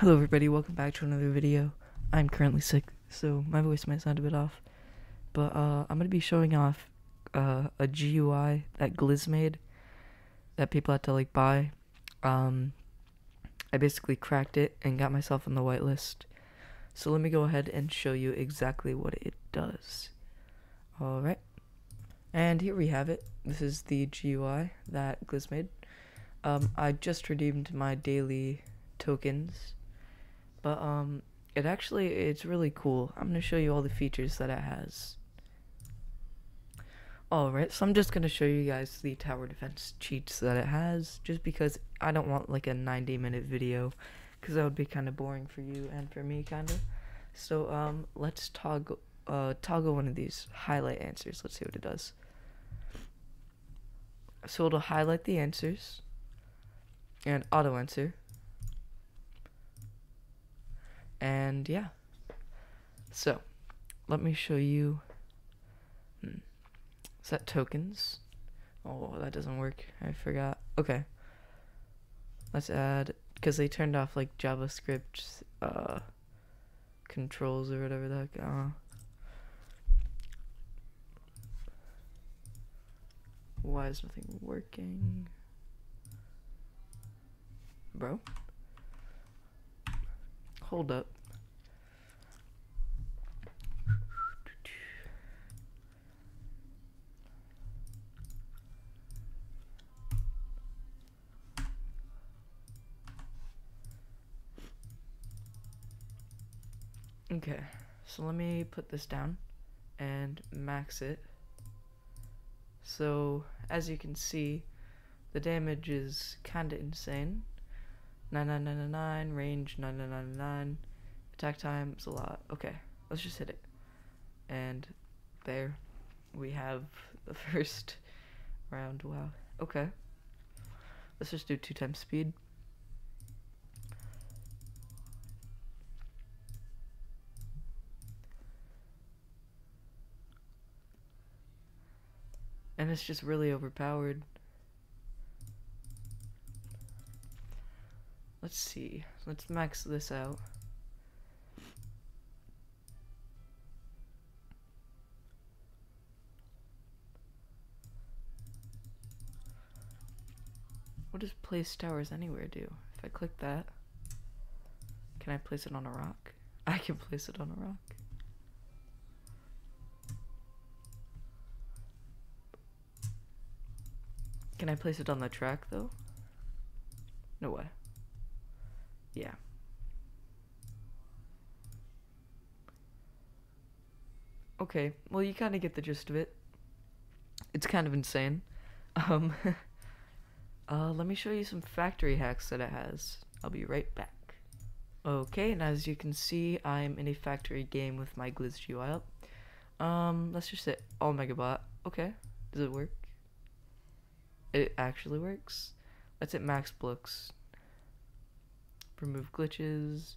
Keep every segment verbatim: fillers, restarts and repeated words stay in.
Hello everybody, welcome back to another video. I'm currently sick, so my voice might sound a bit off, but uh, I'm going to be showing off uh, a G U I that Gliz made that people had to like buy. Um, I basically cracked it and got myself on the whitelist, so let me go ahead and show you exactly what it does. Alright, and here we have it. This is the G U I that Gliz made. Um, I just redeemed my daily tokens, but um it actually it's really cool. I'm gonna show you all the features that it has. Alright, so I'm just gonna show you guys the tower defense cheats that it has, just because I don't want like a ninety minute video, because that would be kind of boring for you and for me kind of. So um let's toggle uh toggle one of these highlight answers. Let's see what it does. So it'll highlight the answers and auto answer. And yeah, so let me show you. Hmm. Set tokens. Oh, that doesn't work. I forgot. Okay. Let's add, because they turned off like JavaScript uh, controls or whatever the heck. Uh, why is nothing working, bro? Hold up. Okay, so let me put this down and max it. So as you can see, the damage is kinda insane. nine nine nine nine, range nine nine nine nine, attack time is a lot. Okay, let's just hit it. And there we have the first round. Wow. Okay. Let's just do two times speed. And it's just really overpowered. Let's see. Let's max this out. What does place towers anywhere do? If I click that, can I place it on a rock? I can place it on a rock. Can I place it on the track though? No way. Yeah. Okay, well you kind of get the gist of it. It's kind of insane. Um, uh, let me show you some factory hacks that it has. I'll be right back. Okay, and as you can see, I'm in a factory game with my Gliz G U I up. Um, let's just say all Megabot. Okay, does it work? It actually works. Let's hit max blocks. Remove glitches.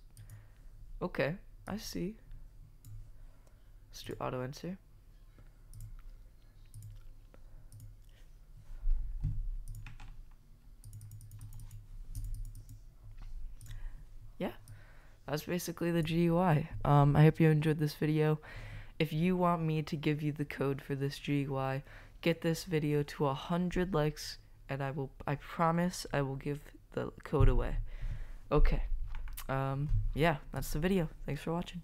Okay, I see. Let's do auto answer. Yeah, that's basically the G U I. Um, I hope you enjoyed this video. If you want me to give you the code for this G U I, get this video to a hundred likes, and I will. I promise I will give the code away. Okay, um, yeah, that's the video. Thanks for watching.